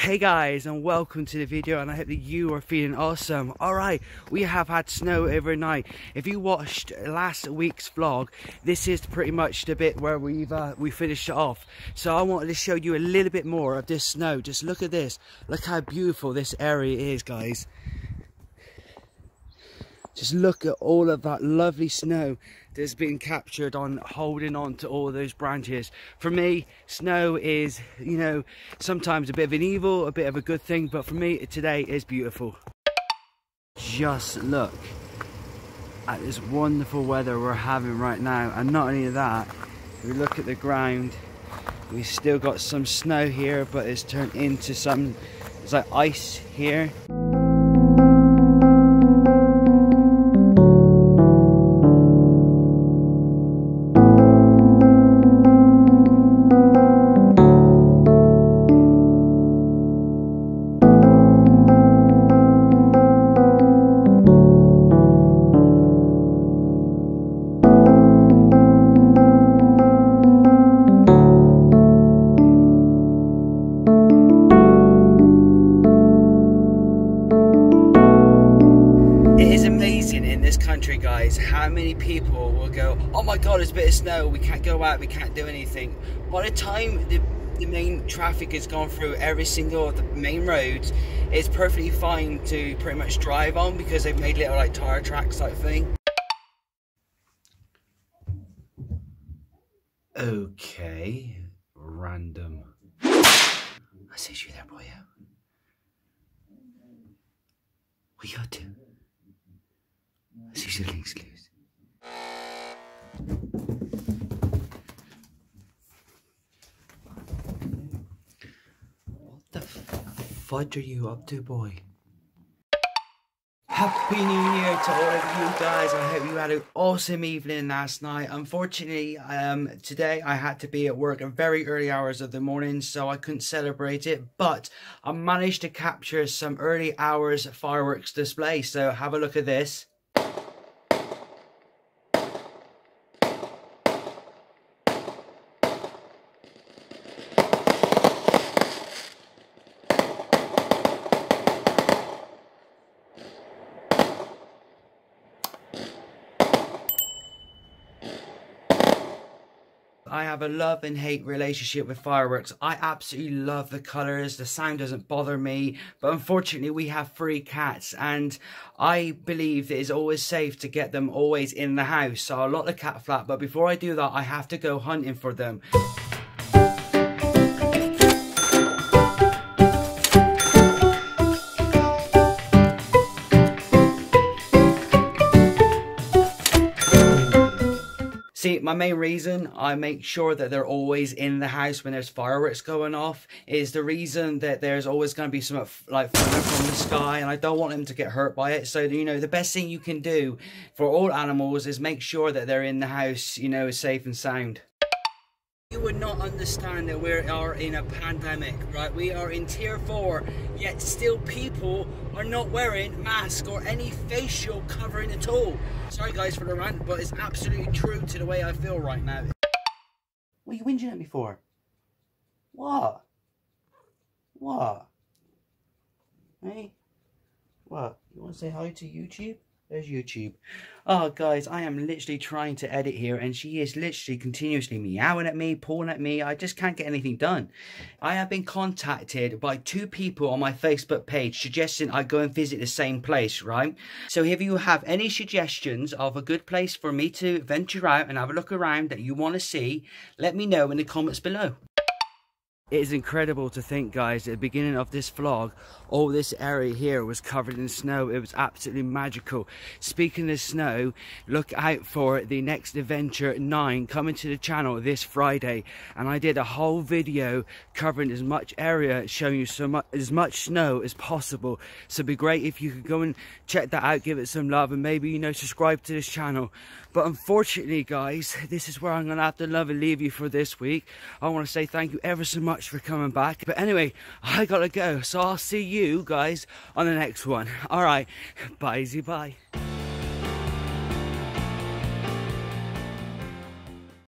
Hey guys, and welcome to the video, and I hope that you are feeling awesome. Alright, we have had snow overnight. If you watched last week's vlog, this is pretty much the bit where we finished it off. So I wanted to show you a little bit more of this snow. Just look at this. Look how beautiful this area is, guys. Just look at all of that lovely snow that's been captured on holding on to all those branches. For me, snow is, you know, sometimes a bit of an evil, a bit of a good thing, but for me, today is beautiful. Just look at this wonderful weather we're having right now. And not only that, if we look at the ground, we've still got some snow here, but it's turned into some, it's like ice here. Guys, how many people will go, oh my god, there's a bit of snow, we can't go out, we can't do anything. By the time the main traffic has gone through every single of the main roads, it's perfectly fine to pretty much drive on because they've made little like tire tracks type thing. Okay, random. I see you there, boy. What you got to? She's looking exclusive. What the fudge are you up to, boy? Happy New Year to all of you guys. I hope you had an awesome evening last night. Unfortunately, today I had to be at work at very early hours of the morning, so I couldn't celebrate it, but I managed to capture some early hours fireworks display, so have a look at this. I have a love and hate relationship with fireworks. I absolutely love the colours, the sound doesn't bother me, but unfortunately we have three cats and I believe that it's always safe to get them always in the house. So I'll lock the cat flat, but before I do that I have to go hunting for them. See, my main reason I make sure that they're always in the house when there's fireworks going off is the reason that there's always going to be some like thunder from the sky, and I don't want them to get hurt by it. So, you know, the best thing you can do for all animals is make sure that they're in the house, you know, safe and sound. You would not understand that we are in a pandemic, right? We are in tier 4, yet still people are not wearing masks or any facial covering at all. Sorry guys for the rant, but it's absolutely true to the way I feel right now. What are you whinging at me for? What? What? Hey? What? You want to say hi to YouTube? There's YouTube. Oh guys, I am literally trying to edit here and she is literally continuously meowing at me, pawing at me. I just can't get anything done. I have been contacted by 2 people on my Facebook page suggesting I go and visit the same place, right? So if you have any suggestions of a good place for me to venture out and have a look around that you want to see, let me know in the comments below. It is incredible to think, guys, at the beginning of this vlog, all this area here was covered in snow. It was absolutely magical. Speaking of snow, look out for the next adventure 9 coming to the channel this Friday. And I did a whole video covering as much area, showing you so much, as much snow as possible. So it'd be great if you could go and check that out, give it some love, and maybe, you know, subscribe to this channel. But unfortunately, guys, this is where I'm going to have to love and leave you for this week. I want to say thank you ever so much for coming back, but anyway, I gotta go, so I'll see you guys on the next one. All right, bye-sy-bye.